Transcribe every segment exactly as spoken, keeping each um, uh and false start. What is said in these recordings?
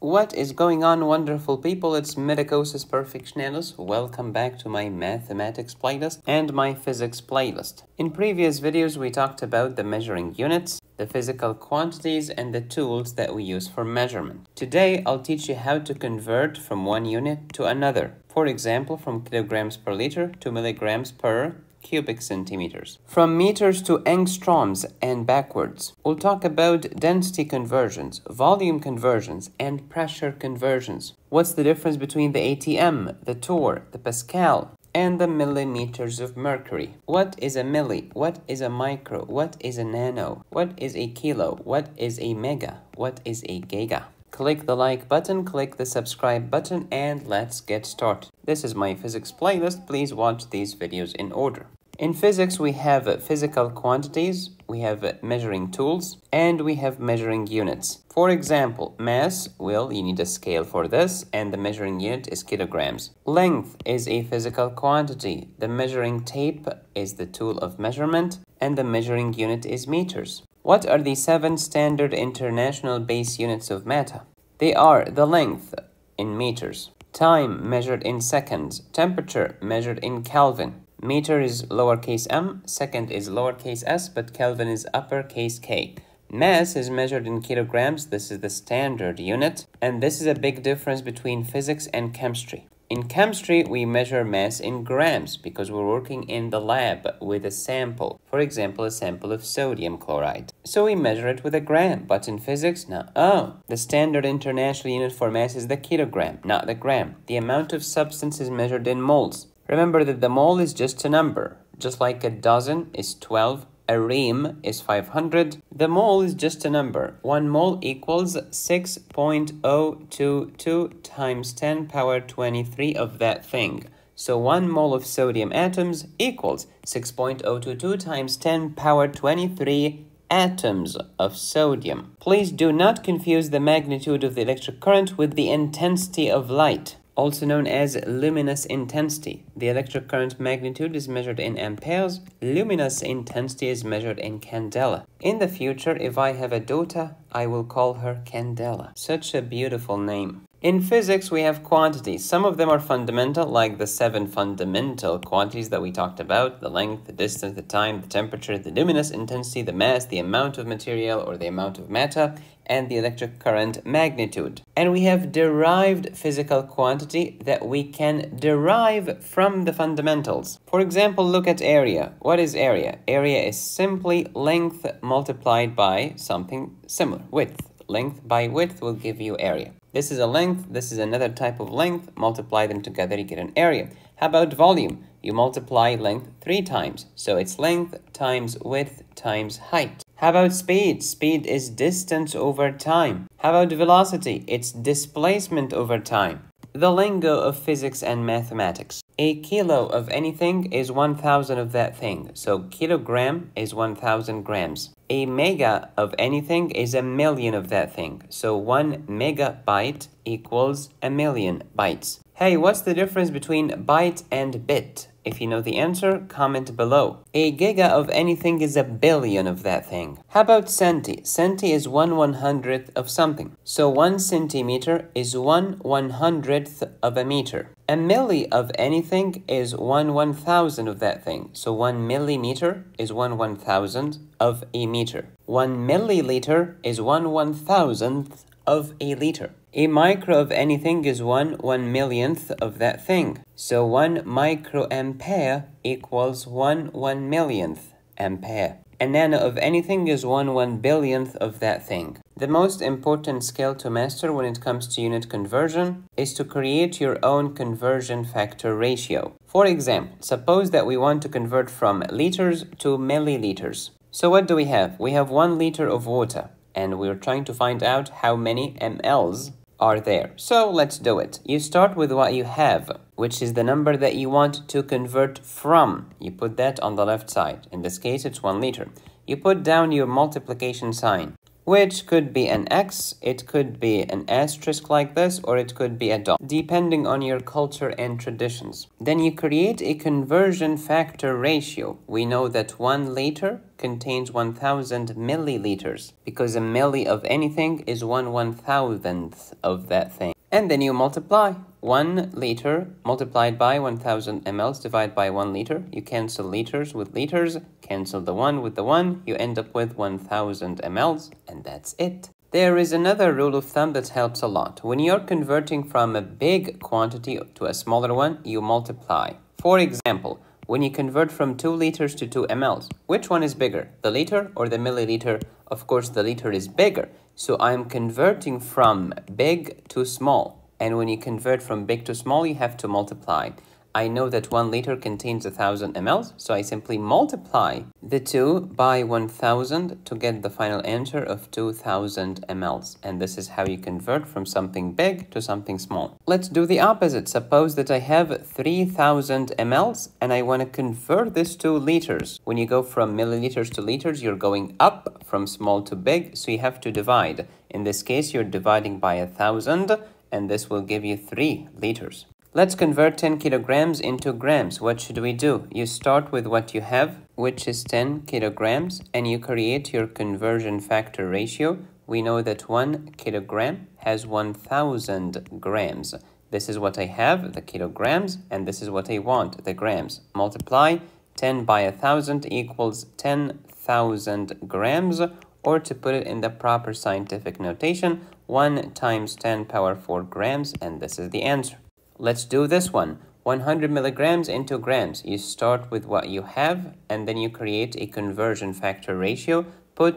What is going on, wonderful people? It's Medicosis Perfectionalis. Welcome back to my mathematics playlist and my physics playlist. In previous videos, we talked about the measuring units, the physical quantities, and the tools that we use for measurement. Today, I'll teach you how to convert from one unit to another. For example, from kilograms per liter to milligrams per cubic centimeters, from meters to angstroms and backwards. We'll talk about density conversions, volume conversions, and pressure conversions. What's the difference between the A T M, the torr, the Pascal, and the millimeters of mercury? What is a milli? What is a micro? What is a nano? What is a kilo? What is a mega? What is a giga? Click the like button, click the subscribe button, and let's get started. This is my physics playlist. Please watch these videos in order. In physics, we have physical quantities, we have measuring tools, and we have measuring units. For example, mass, well, you need a scale for this, and the measuring unit is kilograms. Length is a physical quantity. The measuring tape is the tool of measurement, and the measuring unit is meters. What are the seven standard international base units of matter? They are the length in meters, time measured in seconds, temperature measured in Kelvin. Meter is lowercase m, second is lowercase s, but Kelvin is uppercase k. Mass is measured in kilograms, this is the standard unit, and this is a big difference between physics and chemistry. In chemistry, we measure mass in grams because we're working in the lab with a sample. For example, a sample of sodium chloride. So we measure it with a gram. But in physics, no. Oh, the standard international unit for mass is the kilogram, not the gram. The amount of substance is measured in moles. Remember that the mole is just a number. Just like a dozen is twelve, a ream is five hundred. The mole is just a number. One mole equals six point zero two two times ten power twenty-three of that thing. So one mole of sodium atoms equals six point zero two two times ten power twenty-three atoms of sodium. Please do not confuse the magnitude of the electric current with the intensity of light, also known as luminous intensity. The electric current magnitude is measured in amperes. Luminous intensity is measured in candela. In the future, if I have a daughter, I will call her Candela. Such a beautiful name. In physics, we have quantities. Some of them are fundamental, like the seven fundamental quantities that we talked about: the length, the distance, the time, the temperature, the luminous intensity, the mass, the amount of material or the amount of matter, and the electric current magnitude. And we have derived physical quantity that we can derive from the fundamentals. For example, look at area. What is area? Area is simply length multiplied by something similar, width. Length by width will give you area. This is a length, this is another type of length. Multiply them together, you get an area. How about volume? You multiply length three times, so it's length times width times height. How about speed? Speed is distance over time. How about velocity? It's displacement over time. The lingo of physics and mathematics. A kilo of anything is one thousand of that thing, so kilogram is one thousand grams. A mega of anything is a million of that thing, so one megabyte equals a million bytes. Hey, what's the difference between byte and bit? If you know the answer, comment below. A giga of anything is a billion of that thing. How about centi? Centi is one one-hundredth of something. So one centimeter is one one-hundredth of a meter. A milli of anything is one one-thousand of that thing. So one millimeter is one one-thousandth of a meter. One milliliter is one one-thousandth of a liter. A micro of anything is one one millionth of that thing. So one microampere equals one one millionth ampere. A nano of anything is one one billionth of that thing. The most important skill to master when it comes to unit conversion is to create your own conversion factor ratio. For example, suppose that we want to convert from liters to milliliters. So what do we have? We have one liter of water, and we're trying to find out how many mLs are there. So let's do it. You start with what you have, which is the number that you want to convert from. You put that on the left side. In this case, it's one liter. You put down your multiplication sign. which could be an X, it could be an asterisk like this, or it could be a dot, depending on your culture and traditions. Then you create a conversion factor ratio. We know that one liter contains one thousand milliliters, because a milli of anything is one one-thousandth of that thing. And then you multiply one liter multiplied by one thousand mLs divided by one liter. You cancel liters with liters, cancel the one with the one, you end up with one thousand mLs, and that's it. There is another rule of thumb that helps a lot. When you're converting from a big quantity to a smaller one, you multiply. For example, when you convert from two liters to two mLs, which one is bigger, the liter or the milliliter? Of course, the liter is bigger. So I'm converting from big to small. And when you convert from big to small, you have to multiply. I know that one liter contains one thousand mLs, so I simply multiply the two by one thousand to get the final answer of two thousand mLs. And this is how you convert from something big to something small. Let's do the opposite. Suppose that I have three thousand mLs and I want to convert this to liters. When you go from milliliters to liters, you're going up from small to big, so you have to divide. In this case, you're dividing by one thousand, and this will give you three liters. Let's convert ten kilograms into grams. What should we do? You start with what you have, which is ten kilograms, and you create your conversion factor ratio. We know that one kilogram has one thousand grams. This is what I have, the kilograms, and this is what I want, the grams. Multiply ten by one thousand equals ten thousand grams, or to put it in the proper scientific notation, one times ten power four grams, and this is the answer. Let's do this one, one hundred milligrams into grams. You start with what you have, and then you create a conversion factor ratio. Put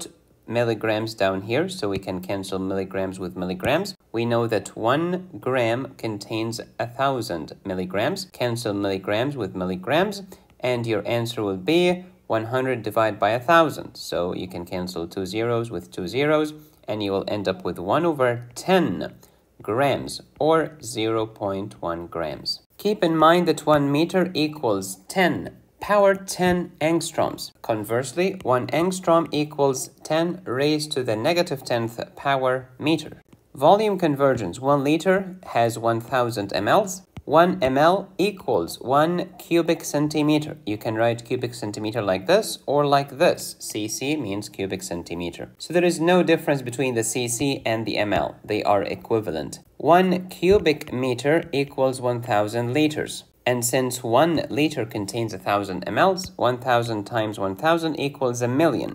milligrams down here so we can cancel milligrams with milligrams. We know that one gram contains one thousand milligrams. Cancel milligrams with milligrams, and your answer will be one hundred divided by one thousand. So you can cancel two zeros with two zeros, and you will end up with one over ten. Grams, or zero point one grams. Keep in mind that one meter equals ten power ten angstroms. Conversely, one angstrom equals ten raised to the negative tenth power meter. Volume conversions. One liter has one thousand mLs. one ml equals one cubic centimeter. You can write cubic centimeter like this or like this. C C means cubic centimeter. So there is no difference between the C C and the M L. They are equivalent. one cubic meter equals one thousand liters. And since one liter contains one thousand mLs, one thousand times one thousand equals a million.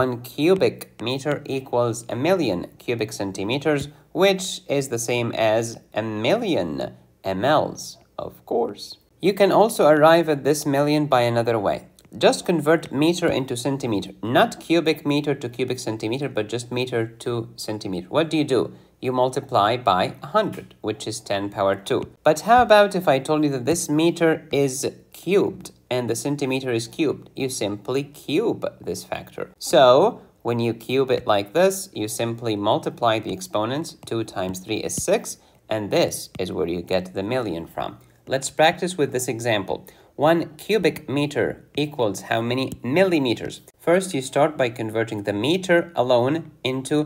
one cubic meter equals a million cubic centimeters, which is the same as a million mLs, of course. You can also arrive at this million by another way. Just convert meter into centimeter, not cubic meter to cubic centimeter, but just meter to centimeter. What do you do? You multiply by one hundred, which is ten power two. But how about if I told you that this meter is cubed and the centimeter is cubed? You simply cube this factor. So when you cube it like this, you simply multiply the exponents. two times three is six. And this is where you get the million from. Let's practice with this example. one cubic meter equals how many millimeters? First, you start by converting the meter alone into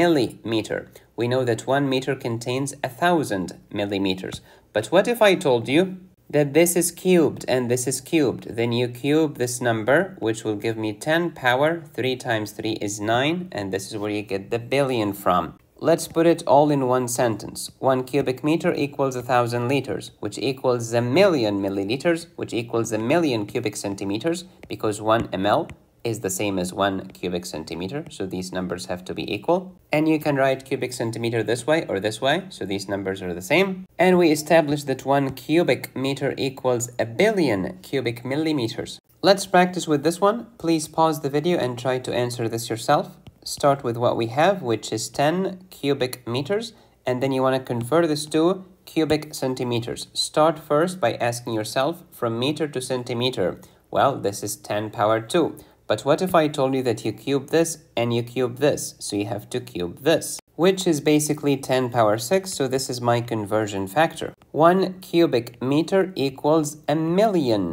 millimeter. We know that one meter contains a thousand millimeters. But what if I told you that this is cubed and this is cubed? Then you cube this number, which will give me ten power. three times three is nine, and this is where you get the billion from. Let's put it all in one sentence. one cubic meter equals one thousand liters, which equals a million milliliters, which equals a million cubic centimeters, because one ml is the same as one cubic centimeter, so these numbers have to be equal. And you can write cubic centimeter this way or this way, so these numbers are the same. And we established that one cubic meter equals a billion cubic millimeters. Let's practice with this one. Please pause the video and try to answer this yourself. Start with what we have, which is ten cubic meters, and then you want to convert this to cubic centimeters. Start first by asking yourself from meter to centimeter. Well, this is ten power two. But what if I told you that you cube this and you cube this? So you have to cube this, which is basically ten power six, so this is my conversion factor. one cubic meter equals a million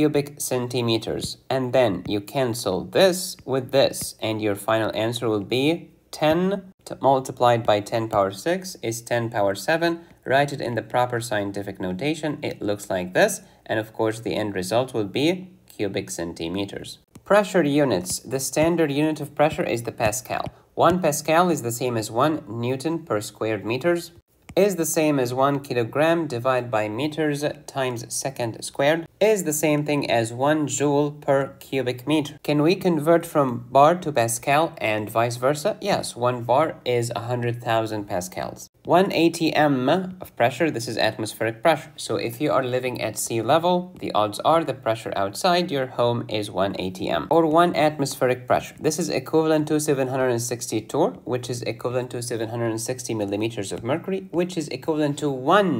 cubic centimeters, and then you cancel this with this, and your final answer will be ten multiplied by ten power six is ten power seven. Write it in the proper scientific notation. It looks like this. And of course, the end result will be cubic centimeters. Pressure units. The standard unit of pressure is the Pascal. one Pascal is the same as one Newton per squared meters, is the same as one kilogram divided by meters times second squared, is the same thing as one joule per cubic meter. Can we convert from bar to Pascal and vice versa? Yes, one bar is one hundred thousand pascals. one A T M of pressure, this is atmospheric pressure. So if you are living at sea level, the odds are the pressure outside your home is one A T M or one atmospheric pressure. This is equivalent to seven hundred sixty torr, which is equivalent to seven hundred sixty millimeters of mercury, which is equivalent to one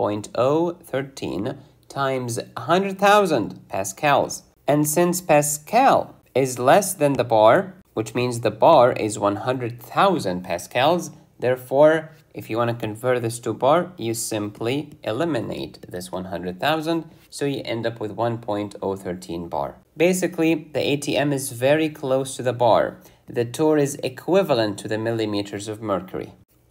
point zero one three times one hundred thousand pascals. And since Pascal is less than the bar, which means the bar is one hundred thousand pascals, therefore, if you want to convert this to bar, you simply eliminate this one hundred thousand, so you end up with one point zero one three bar. Basically, the A T M is very close to the bar. The torr is equivalent to the millimeters of mercury.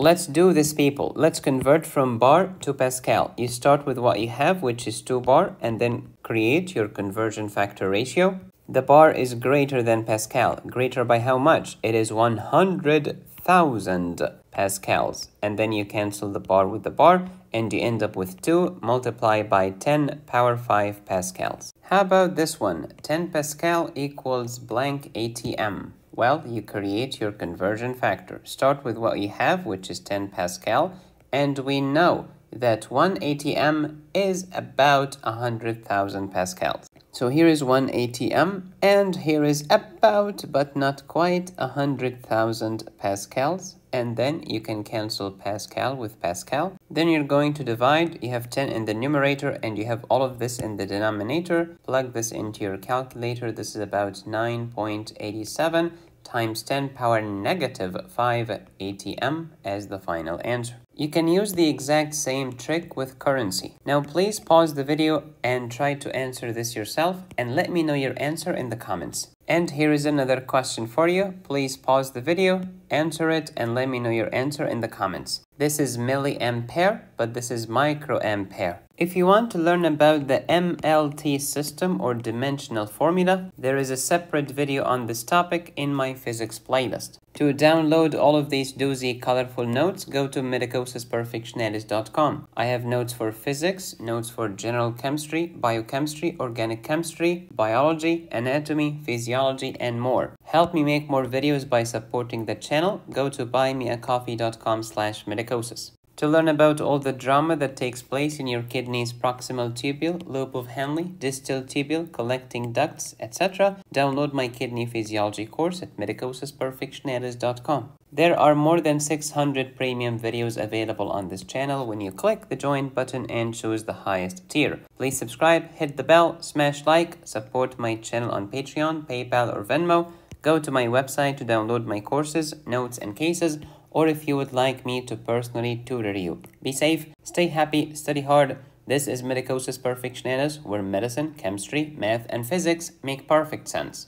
Let's do this, people. Let's convert from bar to Pascal. You start with what you have, which is two bar, and then create your conversion factor ratio. The bar is greater than Pascal. Greater by how much? It is one hundred thousand pascals, and then you cancel the bar with the bar and you end up with two multiplied by ten power five pascals. How about this one? ten pascal equals blank A T M. Well, you create your conversion factor. Start with what you have, which is ten pascal, and we know that one A T M is about one hundred thousand pascals. So here is one A T M, and here is about, but not quite, one hundred thousand pascals. And then you can cancel Pascal with Pascal. Then you're going to divide. You have ten in the numerator, and you have all of this in the denominator. Plug this into your calculator. This is about nine point eight seven times ten power negative five A T M as the final answer. You can use the exact same trick with currency. Now please pause the video and try to answer this yourself, and let me know your answer in the comments. And here is another question for you. Please pause the video, answer it, and let me know your answer in the comments. This is milliampere, but this is microampere. If you want to learn about the M L T system or dimensional formula, there is a separate video on this topic in my physics playlist. To download all of these doozy colorful notes, go to medicosis perfectionalis dot com. I have notes for physics, notes for general chemistry, biochemistry, organic chemistry, biology, anatomy, physiology, and more. Help me make more videos by supporting the channel. Go to buy me a coffee dot com slash medicosis. To learn about all the drama that takes place in your kidney's proximal tubule, lobe of Henle, distal tubule, collecting ducts, et cetera, download my kidney physiology course at medicosis perfectionalis dot com. There are more than six hundred premium videos available on this channel when you click the join button and choose the highest tier. Please subscribe, hit the bell, smash like, support my channel on Patreon, PayPal, or Venmo. Go to my website to download my courses, notes, and cases, or if you would like me to personally tutor you. Be safe, stay happy, study hard. This is Medicosis Perfectionalis, where medicine, chemistry, math, and physics make perfect sense.